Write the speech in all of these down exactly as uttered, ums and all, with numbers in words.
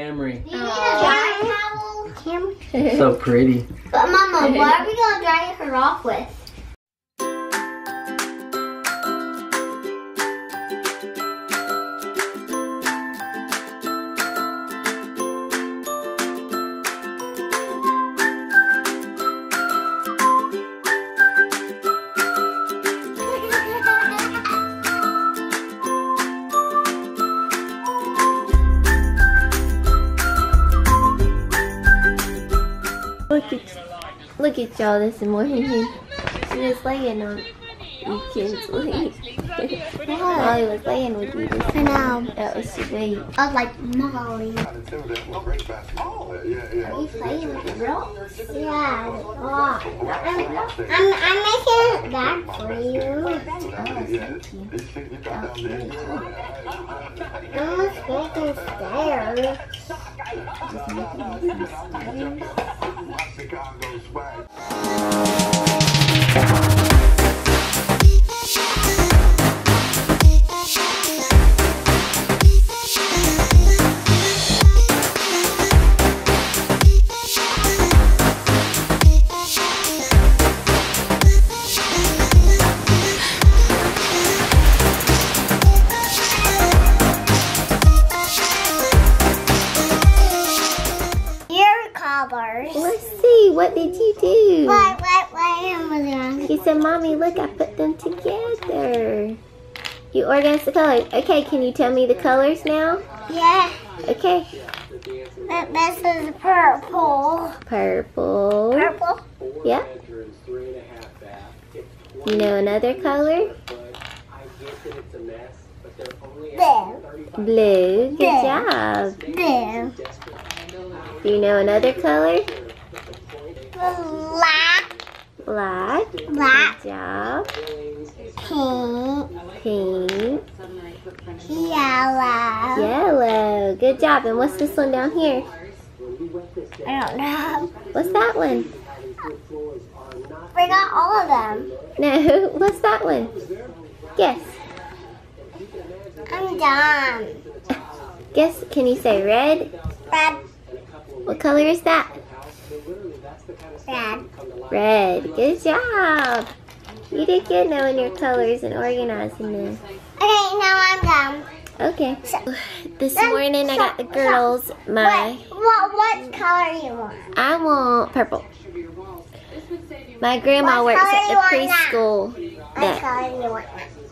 Camry. You need a dry towel? Camry. So pretty. But Mama, what are we gonna dry her off with? Look at y'all this morning. She was laying on you kids' legs. Molly was laying with you just now. That was sweet. I was like, Molly. Oh, are you playing with the rocks? Yeah, the rocks. I'm, I'm, I'm making it back for you. Oh, thank you. I'm making stairs. Just making stairs. Chicago's way. What did you do? What, what, what? He said, Mommy, look, I put them together. You organized the colors. Okay, can you tell me the colors now? Yeah. Okay. That, this is purple. Purple. Purple? Yeah. You know another color? Blue. Blue. Good job. Blue. Do you know another color? Black. Black. Black. Good job. Pink. Pink. Yellow. Yellow. Good job. And what's this one down here? I don't know. What's that one? We got all of them. No. What's that one? Guess. I'm done. Guess. Can you say red? Red. What color is that? Red. Red. Good job. You did good knowing your colors and organizing them. Okay, now I'm done. Okay. So, this then, morning so, I got the girls so, my... What, what, what color do you want? I want purple. My grandma what works at the preschool that, that color do you want?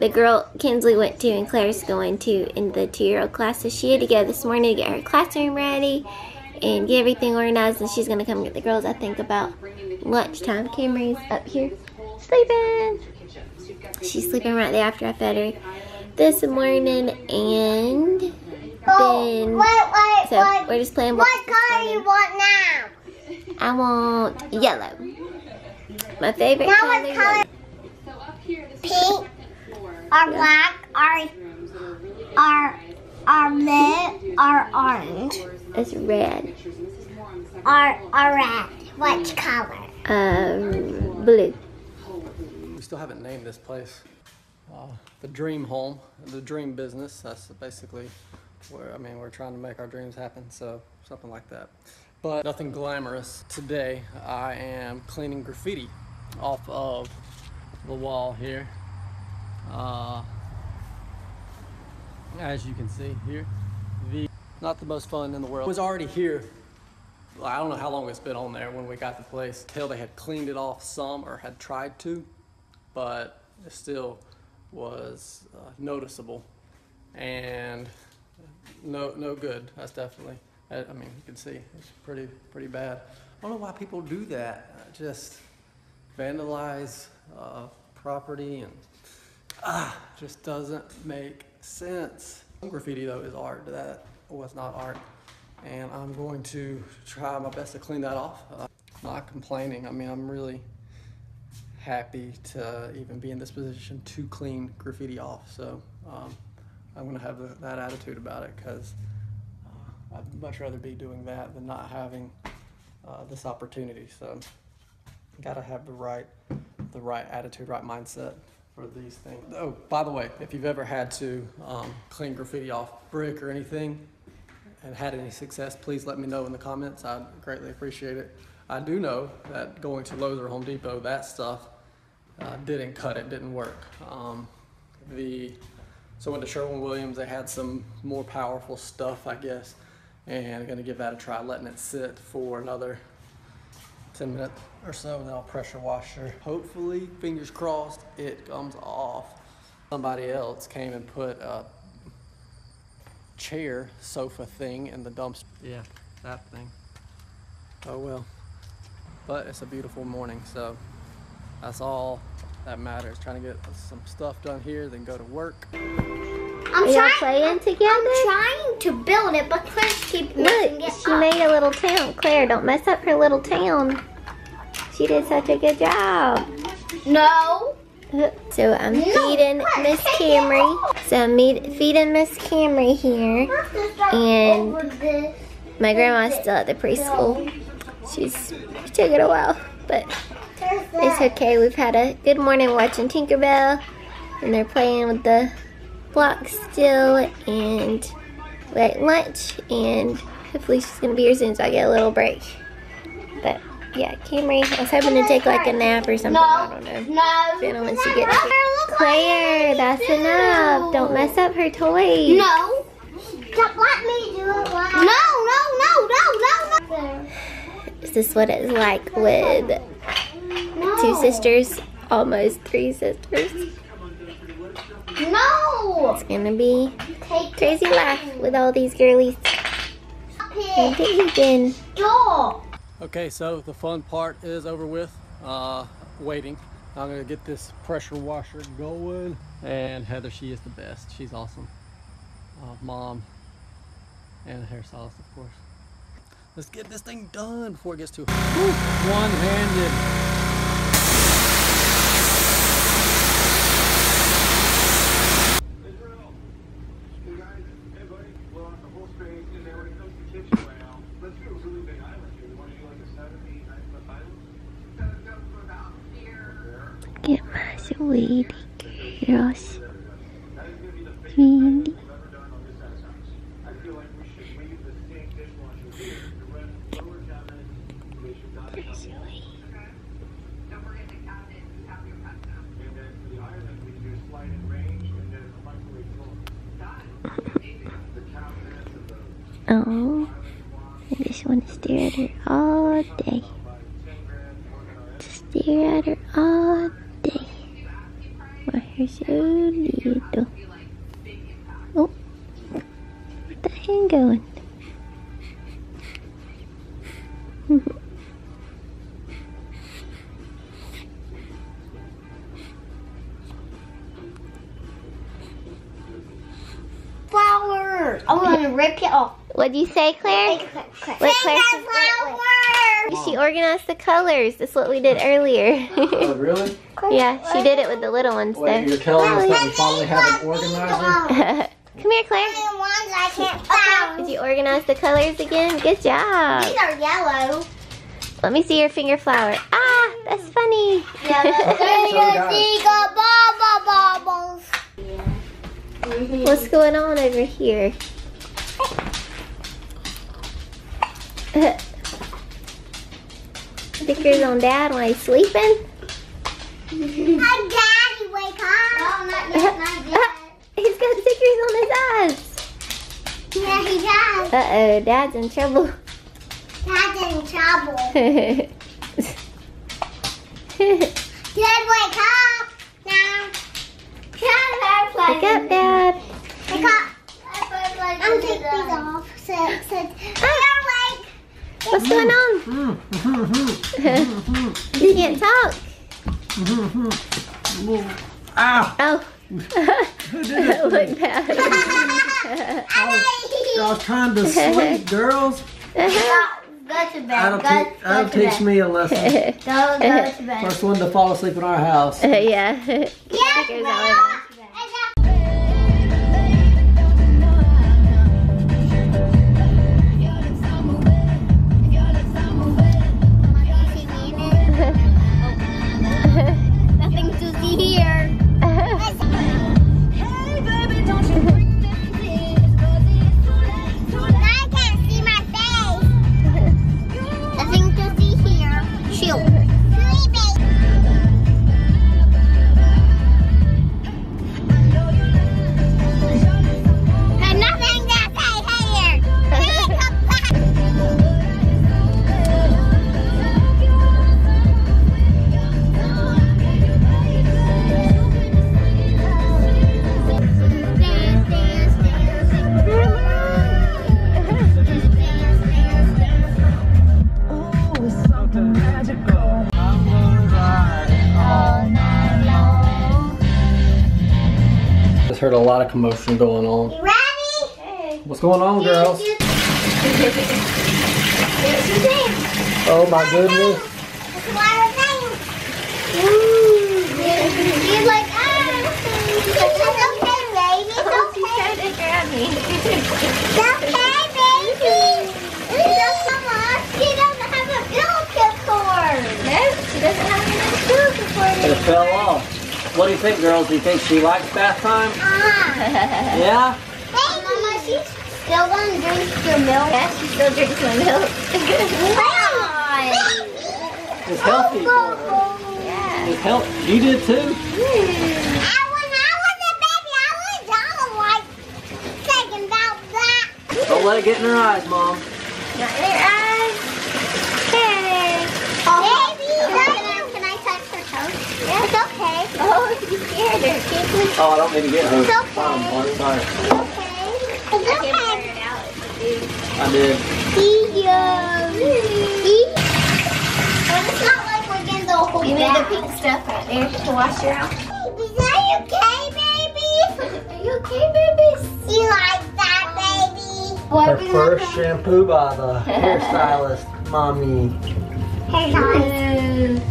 The girl Kinsley went to and Claire's going to in the two-year-old classes. She had to go this morning to get her classroom ready and get everything organized, and she's gonna come get the girls, I think, about lunchtime. Camry's up here sleeping. She's sleeping right there after I fed her this morning, and then oh, wait, wait, so wait. We're just playing. What color do you want now? I want yellow. My favorite now color. What color? Pink or black or or or blue or orange. It's red. Or, or red. What color? Um, blue. We still haven't named this place. Uh, the dream home, the dream business. That's basically where, I mean, we're trying to make our dreams happen, so something like that. But nothing glamorous. Today, I am cleaning graffiti off of the wall here. Uh, as you can see here. The Not the most fun in the world. It was already here. I don't know how long it's been on there when we got the place. Till they had cleaned it off some, or had tried to, but it still was uh, noticeable and no no good. That's definitely. I, I mean, you can see it's pretty pretty bad. I don't know why people do that. Just vandalize uh, property, and ah, just doesn't make sense. Graffiti though is art. That. Was not art, and I'm going to try my best to clean that off. Uh, not complaining. I mean, I'm really happy to even be in this position to clean graffiti off, so um, I'm gonna have the, that attitude about it, because uh, I'd much rather be doing that than not having uh, this opportunity. So gotta have the right the right attitude, right mindset for these things. Oh, by the way, if you've ever had to um, clean graffiti off brick or anything, and had any success, please let me know in the comments. I greatly appreciate it. I do know that going to Lowe's or Home Depot, that stuff uh, didn't cut it, didn't work. Um, the so I went to Sherwin-Williams. They had some more powerful stuff, I guess, and I'm gonna give that a try, letting it sit for another ten minutes or so, and then I'll pressure washer. Hopefully, fingers crossed, it comes off. Somebody else came and put a chair sofa thing in the dumpster. Yeah, that thing. Oh well. But it's a beautiful morning, so that's all that matters. Trying to get some stuff done here, then go to work. I'm Are trying, playing together? I'm trying to build it, but Claire's keep messing Look, it she up. made a little town. Claire, don't mess up her little town. She did such a good job. No. So I'm no, feeding Miss Camry. So I'm feeding Miss Camry here. And my grandma's still at the preschool. She's, she took it a while, but it's okay. We've had a good morning watching Tinkerbell, and they're playing with the blocks still, and we're at lunch, and hopefully she's gonna be here soon so I get a little break. But yeah, Camry, I was hoping to take like a nap or something, no, I don't know. No, then when she gets Claire, that's do. enough. Don't mess up her toys. No, don't let me do it. While no, no, no, no, no, no. Is this what it's like with no. two sisters, almost three sisters? No! It's gonna be Take crazy life with all these girlies. Where did you been? Stop. Okay, so the fun part is over with. Uh, waiting. I'm gonna get this pressure washer going. And Heather, she is the best. She's awesome. Uh, mom and hair stylist, of course. Let's get this thing done before it gets too one-handed. Get my sweetie girls. Sweetie. Oh, I just want to stare at her all day. Just stare at her all day. My hair's so little. Oh, where's the hand going? Flowers! I want to rip it off. What'd you say, Claire? Claire, Claire. What, Claire? Flowers. She organized the colors. That's what we did earlier. Oh, really? Yeah, she did it with the little ones. Wait, though. You're telling us that we finally have an organizer? Come here, Claire. I can't okay. Did you organize the colors again? Good job. These are yellow. Let me see your finger flower. Ah, that's funny. What's going on over here? Stickers on Dad while he's sleeping. Hi, Daddy, wake up! Oh, not yet, not yet. Uh, he's got stickers on his eyes. Yeah, he does. Uh oh, Dad's in trouble. Dad's in trouble. Dad, wake up now. Wake up, Dad. Wake up. I'm taking these off. So, so. Ah. What's going on? You can't talk. Ow. Oh. Look bad. I was trying to sleep, girls. Go, go to bed. That'll, go, te go that'll to teach bed. me a lesson. Go, go to bed. First one to fall asleep in our house. Uh, yeah. Yeah. Hey baby, don't you bring things in. It's 'cause it's too late, too late. lot of commotion going on. You ready? What's going on, girls? Oh my goodness. It's a lot of things. Ooh. You're like, oh, it's okay, baby. It's okay. She's trying to grab me. It's okay. It fell off. What do you think, girls? Do you think she likes bath time? Uh-huh. Yeah? Hey, Mama, she's still going to drink your milk. Yeah, she still drinks my milk. Come on. It's healthy. Yeah. It's healthy. You did too? I, when I was a baby, I was all like thinking about that. Don't let it get in her eyes, Mom. Not in her eyes. Hey. Oh. Baby, yeah, it's okay. Oh, you scared her. Oh, I don't mean to get her. It's okay. Oh, I'm sorry. It's okay. It's okay. I did. Out. I did. See ya. See? Well, it's not like we're getting the whole You bag. Need the pink stuff right there to wash her out. Baby, are you okay, baby? Are you okay, baby? She likes that, baby. Her first okay? shampoo by the hairstylist, Mommy. Hairstylist.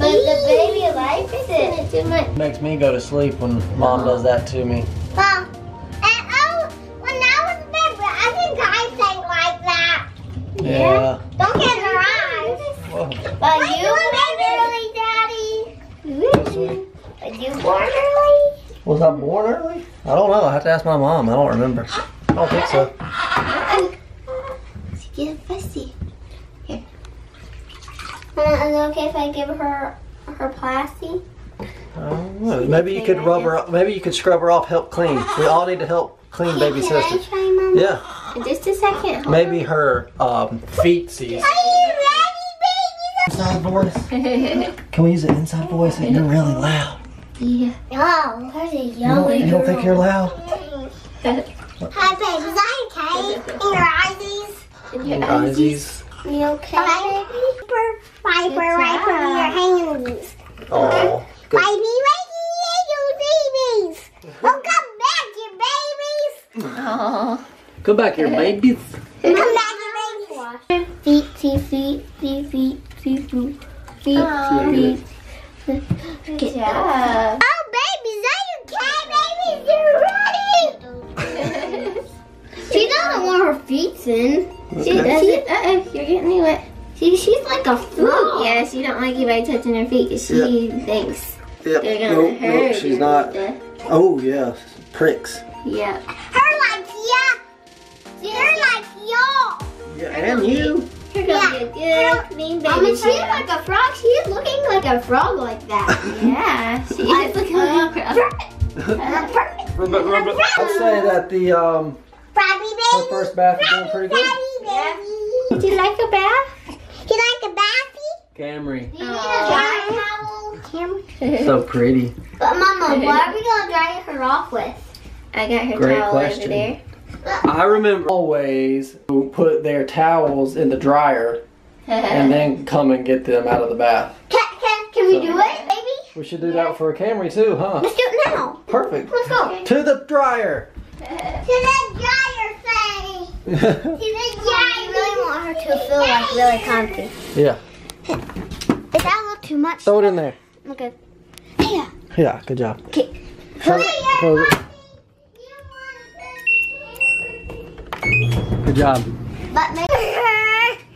But the baby likes it too much. Makes me go to sleep when Mom does that to me. Mom, and oh, when I was a baby, I think I sang like that. Yeah. yeah. Don't get in her eyes. Whoa. But you born early, Daddy. But you born early? Was I born early? I don't know. I have to ask my mom. I don't remember. I don't think so. She's getting fussy. Is it okay if I give her her plastic? I don't know. Maybe you could rub her. Maybe you could scrub her off. Help clean. We all need to help clean baby sister. Can I try, Mom? Yeah. Just a second. Hold maybe on. her um, feetsies. Are you ready, baby? Inside voice. Can we use an inside voice? You're really loud. Yeah. Oh, there's a yelling. You don't think you're loud? Hi, baby. Is that okay? In your eyesies. In your eyesies. You okay, baby? Wiper, wiper, your hands. Oh, baby, baby, you babies. Oh, come back, you babies. Oh, come back, your babies. Come back, your babies. Feet, feet, feet, feet, feet, feet, feet, feet. Oh, babies, are you okay, babies? You're ready. She doesn't want her feet in. She doesn't. Uh-oh, you're getting me wet. She, she's like a fool. Yeah, she don't like anybody touching her feet because she yep. thinks yep. they're going to nope, hurt. Nope, she's not. The... Oh, yeah. Pricks. Yeah. Her likes ya. Yeah. Her likes y'all. Yeah, her and you. Be, her yeah. going to be a good, clean baby. I mean, she's like a frog. She's looking like a frog like that. yeah. She is looking like a frog. Let's say that the, um, Bobby, baby. her first bath is going pretty good. Bobby, baby. Do you like a bath? You like a bathie? Camry. You need a dry towel? Camry. So pretty. But Mama, what are we going to dry her off with? I got her Great towel question. over there. I remember always who put their towels in the dryer and then come and get them out of the bath. Can, can, can so we do it, baby? We should do yeah. that for a Camry too, huh? Let's do it now. Perfect. Let's go. To the dryer. To the dryer thing. to the dryer. Her to feel like really comfy. Yeah. Is that a little too much? Throw it in there. Okay. Yeah. Yeah, good job. Okay. Close it. Close it. Good job. But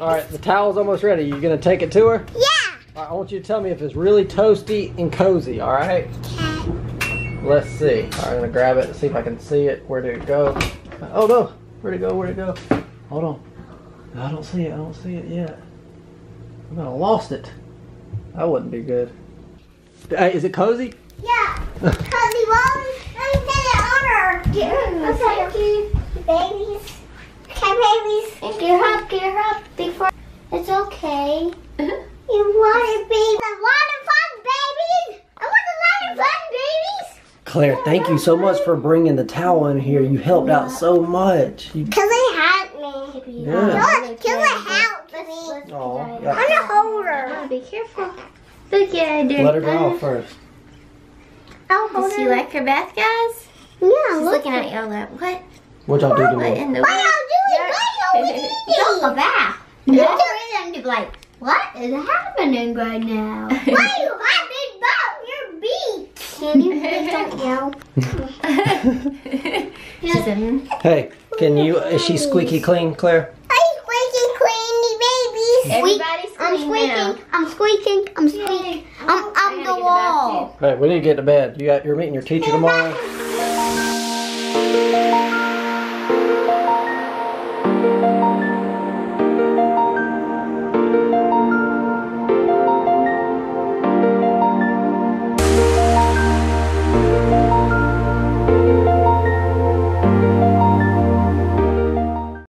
alright, the towel's almost ready. You gonna take it to her? Yeah. All right, I want you to tell me if it's really toasty and cozy, alright? Okay. Let's see. Alright, I'm gonna grab it and see if I can see it. Where did it go? Oh no. Where'd it go? Where'd it go? Hold on. I don't see it. I don't see it yet. I might have lost it. That wouldn't be good. Hey, is it cozy? Yeah. Cozy one. Let me get it on her. Oh, thank you, babies. Okay, babies. Get her up. Get her up before. It's okay. You want it, baby? I want a fun, babies. I want a lot of fun, babies. Claire, thank you so much for bringing the towel in here. You helped out so much. You... Yeah. No, look, kill it out to me. Oh, yeah. I'm gonna hold her. Oh, be careful. Look at her. Let her go off first. I'll hold her. Does she like her bath, guys? Yeah, she's looking at y'all like, what? What y'all do tomorrow? What y'all doing? Y'all go back. Y'all reason to like, what is happening right now? Why you got big butt? You're big. Can you don't yell? She's in. Hey, can you? Is she squeaky clean, Claire? Everybody's squeaking. I'm squeaking. I'm squeaking. I'm squeaking. I'm squeaking. I'm on the wall. All right, we need to get to bed. You got, you're meeting your teacher tomorrow.